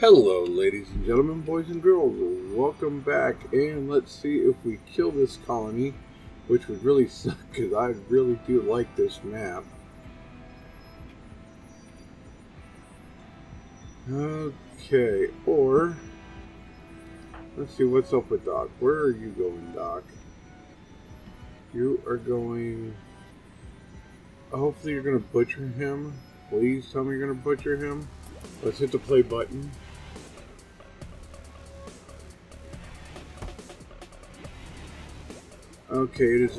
Hello ladies and gentlemen, boys and girls, welcome back, and let's see if we kill this colony, which would really suck because I really do like this map. Okay, or let's see what's up with Doc. Where are you going, Doc? You are going, hopefully you're going to butcher him. Please tell me you're going to butcher him. Let's hit the play button. Okay, it is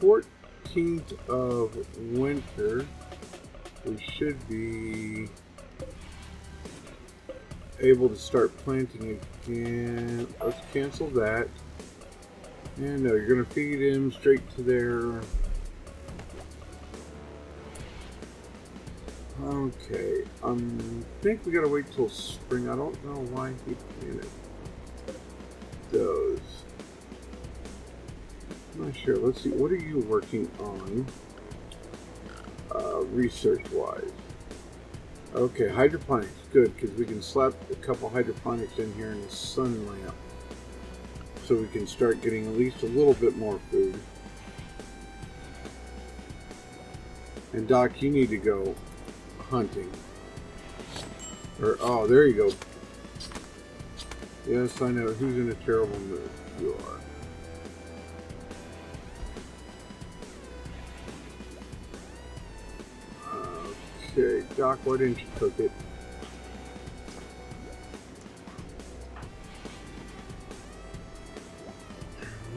14th of winter. We should be able to start planting again. Let's cancel that. And no, you're going to feed him straight to there. Okay, I think we gotta wait till spring. I don't know why he planted those. I'm not sure. Let's see, what are you working on research-wise? Okay, hydroponics, good, because we can slap a couple hydroponics in here in the sun lamp. So we can start getting at least a little bit more food. And Doc, you need to go hunting. Or, oh, there you go. Yes, I know. Who's in a terrible mood? You are. Okay, Doc, why didn't you cook it?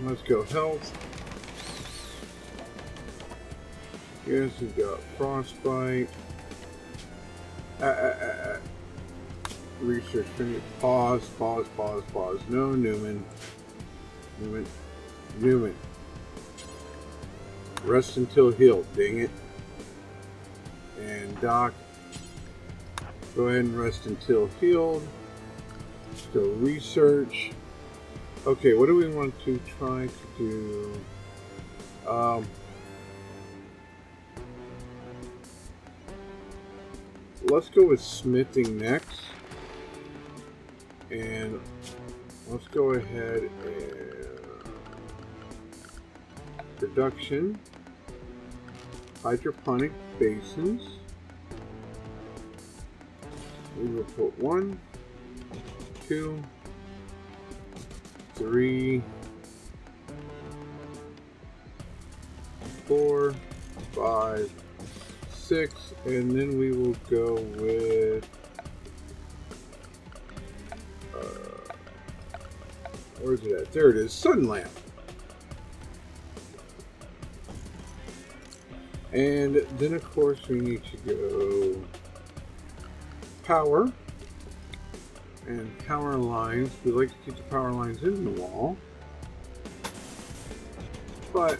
Let's go health. Yes, we've got frostbite. Research finished. Pause, pause, pause, pause. No, Newman. Newman. Newman. Rest until healed, dang it. And Doc, go ahead and rest until healed. So research. Okay, what do we want to try to do? Let's go with smithing next, and let's go ahead and production, hydroponic basins, we will put 1, 2, 3, 4, 5, 6, and then we will go with where's it at? There it is, sun lamp. And then of course we need to go power and power lines. We like to keep the power lines in the wall, but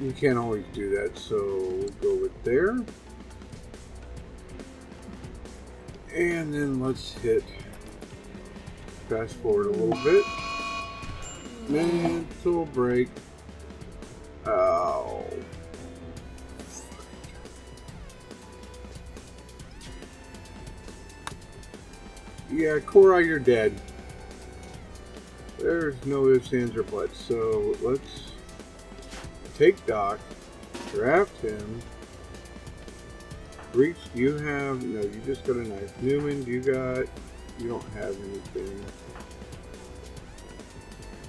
you can't always do that, so we'll go with there. And then let's hit fast forward a little bit. Mental break. Oh. Yeah, Cora, you're dead. There's no ifs, ands, or buts, so let's take Doc, draft him, reach, you have, no, you just got a knife. Newman, you don't have anything.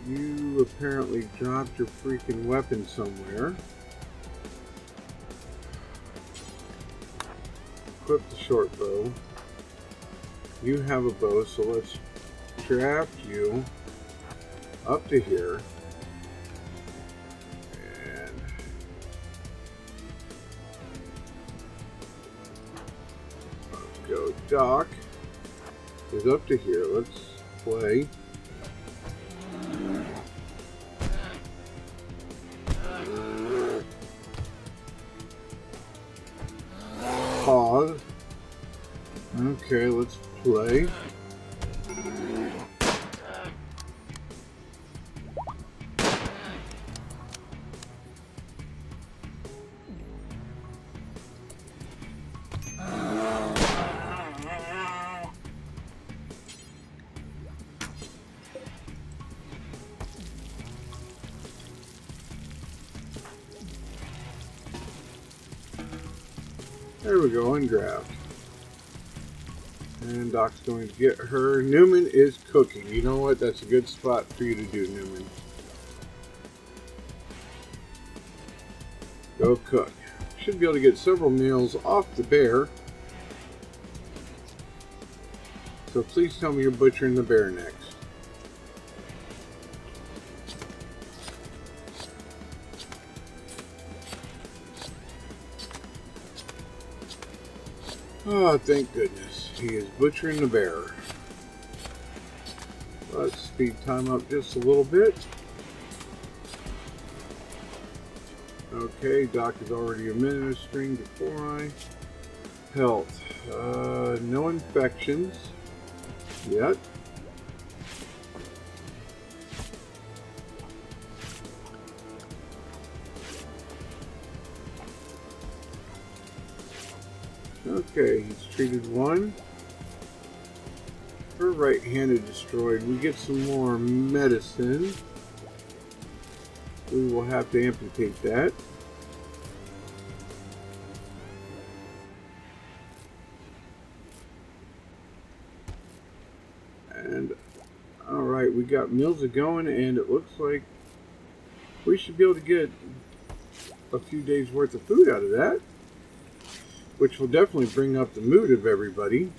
You apparently dropped your freaking weapon somewhere. Equip the short bow. You have a bow, so let's draft you up to here. Doc is up to here. Let's play. Pause. Okay, let's play. There we go, and grabbed. And Doc's going to get her. Newman is cooking. You know what? That's a good spot for you to do, Newman. Go cook. Should be able to get several meals off the bear. So please tell me you're butchering the bear next. Oh, thank goodness. He is butchering the bear. Let's speed time up just a little bit. Okay, Doc is already administering before I... Health. No infections yet. Okay, he's treated one. Her right-handed destroyed. We get some more medicine. We will have to amputate that. And, alright, we got meals a-going, and it looks like we should be able to get a few days' worth of food out of that, which will definitely bring up the mood of everybody.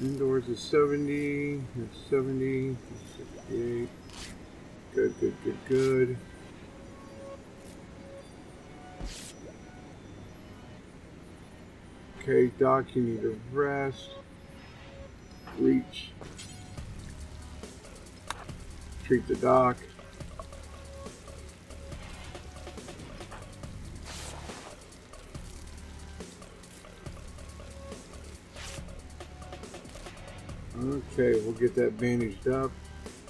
Indoors is 70, that's 70, that's 68. Good, good, good, good. Okay, Doc, you need a rest. Reach. Treat the Doc. Okay, we'll get that bandaged up.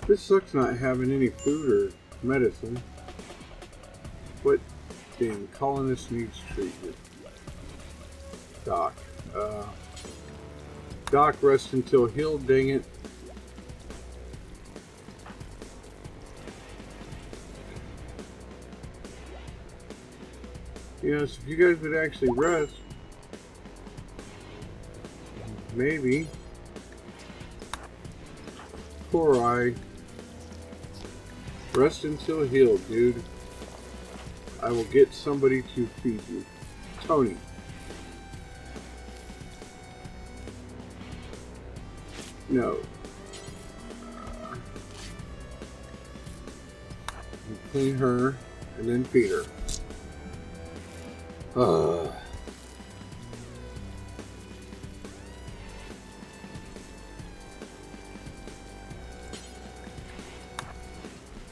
This sucks not having any food or medicine. But, damn, colonist needs treatment. Doc. Doc, rest until healed, dang it. Yes, if you guys would actually rest, maybe. Poor eye. Rest until healed, dude. I will get somebody to feed you. Tony. No. Clean her and then feed her.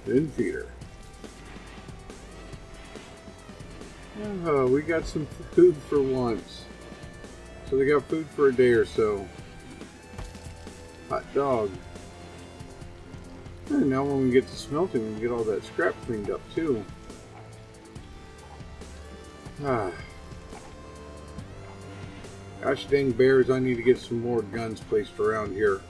Then feed her. Oh, we got some food for once. So they got food for a day or so. Hot dog. And now when we get to smelting, we can get all that scrap cleaned up too. Ah. Gosh dang bears, I need to get some more guns placed around here.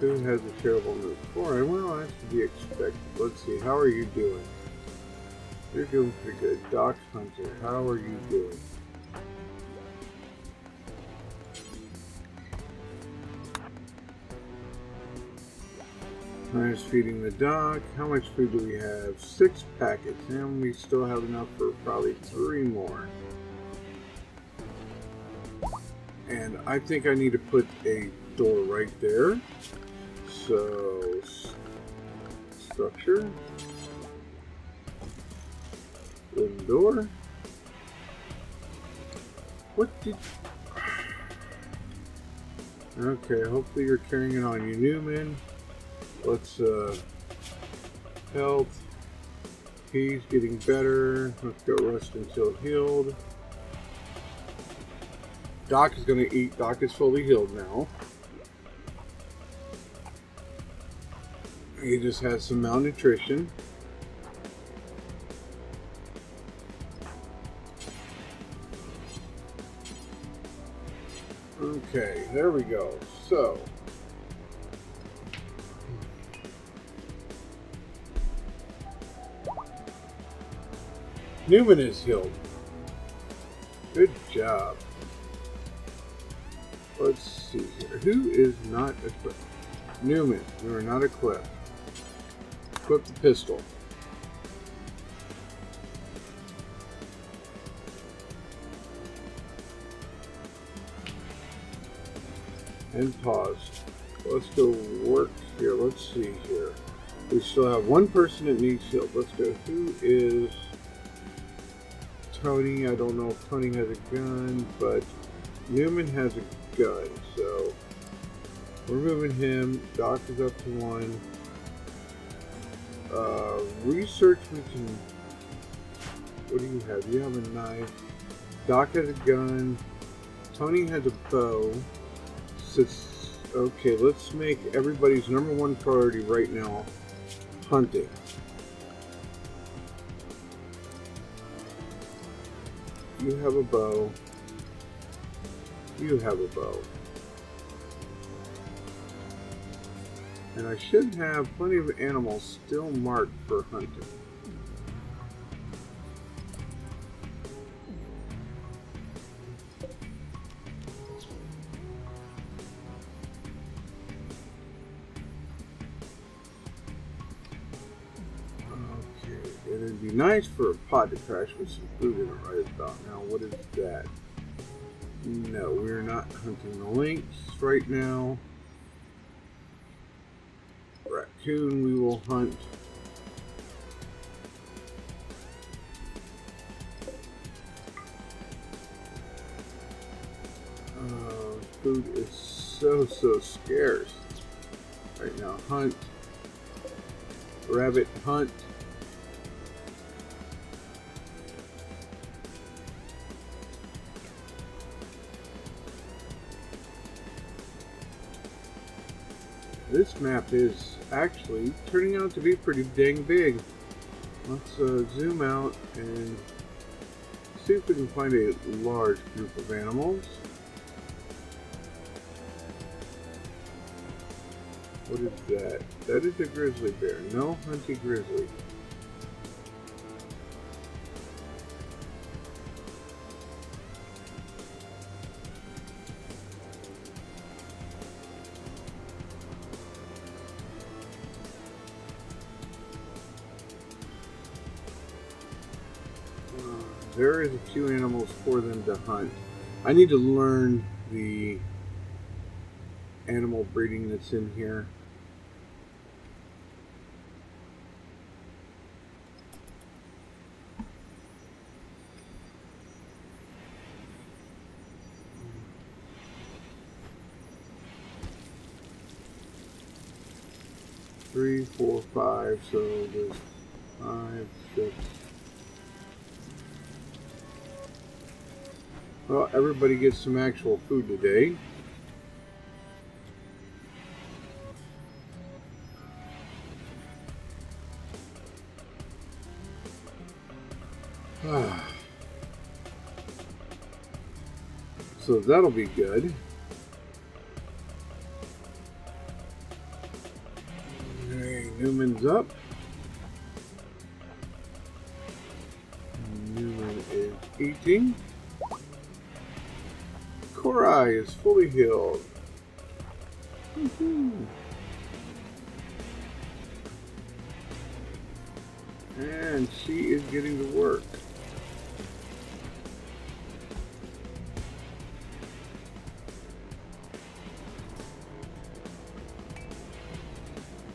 Who has a terrible move? Alright, well, that's to be expected. Let's see, how are you doing? You're doing pretty good. Doc Hunter, how are you doing? Nice, feeding the Doc. How much food do we have? 6 packets, and we still have enough for probably 3 more. And I think I need to put a door right there. So, structure, wooden door. What did? Okay, hopefully you're carrying it on you, Newman. Let's health. He's getting better. Let's go rest until healed. Doc is going to eat. Doc is fully healed now. He just has some malnutrition. Okay, there we go. So, Newman is healed. Good job. Let's see here. Who is not equipped? Newman, you are not equipped. Equip the pistol. And pause. Let's go work here. Let's see here. We still have one person that needs help. Let's go. Who is Tony? I don't know if Tony has a gun, but Newman has a gun. So we're moving him. Doc is up to one. Research we can... What do you have? You have a knife. Doc has a gun. Tony has a bow. Okay, let's make everybody's number one priority right now hunting. You have a bow. You have a bow. And I should have plenty of animals still marked for hunting. Nice for a pod to crash with some food in it right about now. What is that? No, we're not hunting the lynx right now. Raccoon we will hunt. Food is so scarce right now. Hunt. Rabbit hunt. This map is actually turning out to be pretty dang big. Let's zoom out and see if we can find a large group of animals. What is that? That is a grizzly bear. No, hunty grizzly. There is a few animals for them to hunt. I need to learn the animal breeding that's in here. Three, four, five, so there's 5, 6. Well, everybody gets some actual food today. So that'll be good. Okay, Newman's up. Newman is eating. Korai is fully healed. And she is getting to work.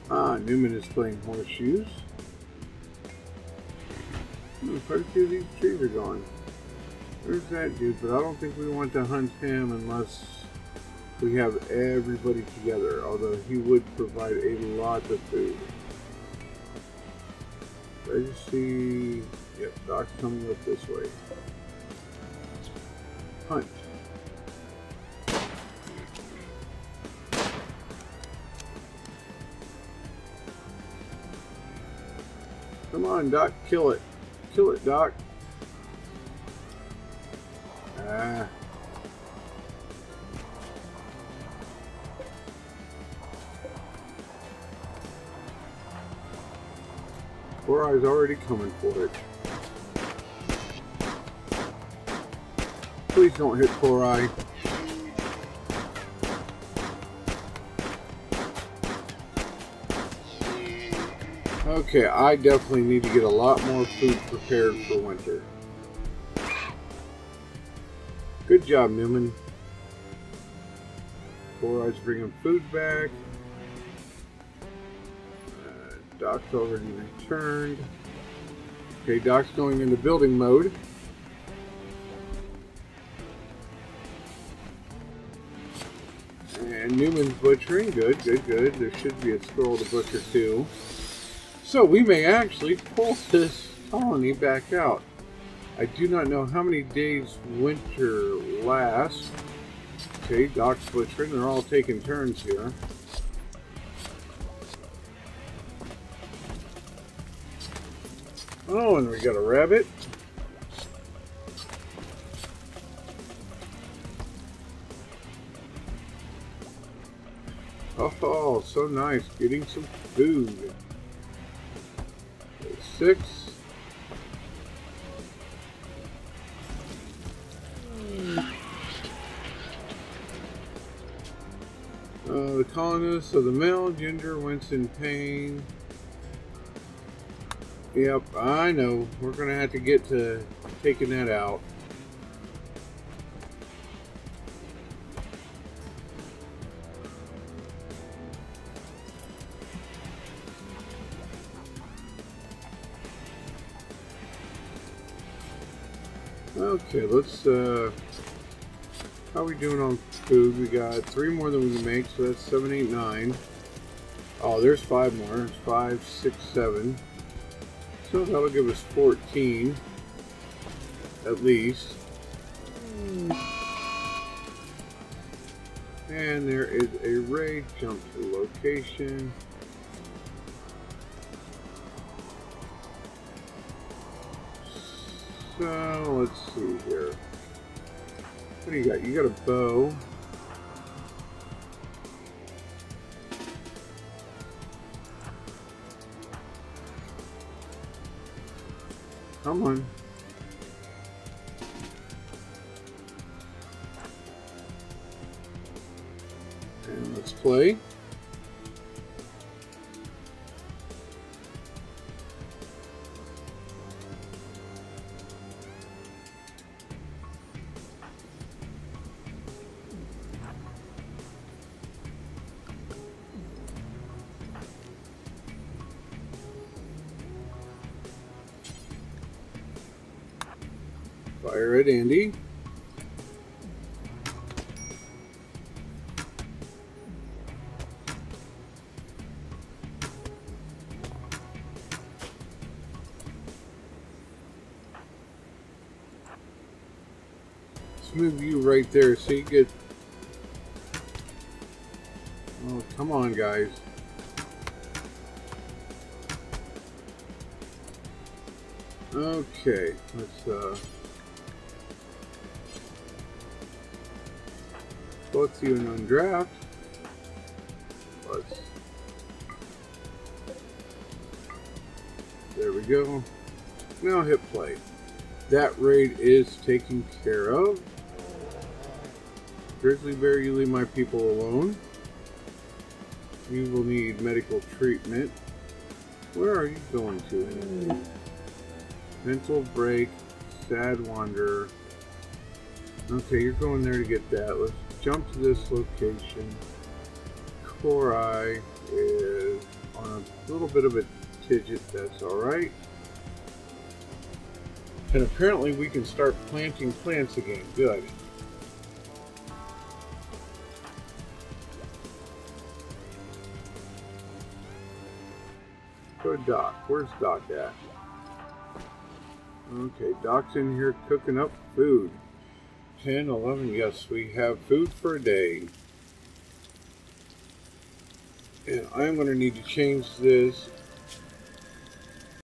Ah, Newman is playing horseshoes. Quite a few of these trees are gone. There's that dude, but I don't think we want to hunt him unless we have everybody together, although he would provide a lot of food. Registry, yep, Doc's coming up this way. Hunt. Come on, Doc, kill it. Kill it, Doc. Poor eye's already coming for it. Please don't hit poor eye. Okay, I definitely need to get a lot more food prepared for winter. Good job, Newman. Poor eye's bringing food back. Doc's already returned. Okay, Doc's going into building mode. And Newman's butchering. Good, good, good. There should be a squirrel to butcher too. So we may actually pull this colony back out. I do not know how many days winter lasts. Okay, Doc's butchering. They're all taking turns here. Oh, and we got a rabbit. Oh, so nice. Getting some food. There's 6. The colonists of the male gender went in pain. Yep, I know. We're going to have to get to taking that out. Okay, let's, how are we doing on food? We got 3 more than we can make, so that's 7, 8, 9. Oh, there's 5 more. There's 5, 6, 7. So that'll give us 14, at least. And there is a raid. Jump to location. So let's see here. What do you got? You got a bow. Come on. And let's play. Fire at Andy. Let's move you right there so you get... Oh, come on, guys. Okay, let's both you and undraft. Let's. There we go. Now hit play. That raid is taken care of. Grizzly Bear, you leave my people alone. You will need medical treatment. Where are you going to? Anyway? Mental break. Sad wanderer. Okay, you're going there to get that. Let's jump to this location. Korai is on a little bit of a tidget. That's alright. And apparently we can start planting plants again. Good. Go to Doc. Where's Doc at? Okay, Doc's in here cooking up food. 10, 11, yes, we have food for a day. And I'm going to need to change this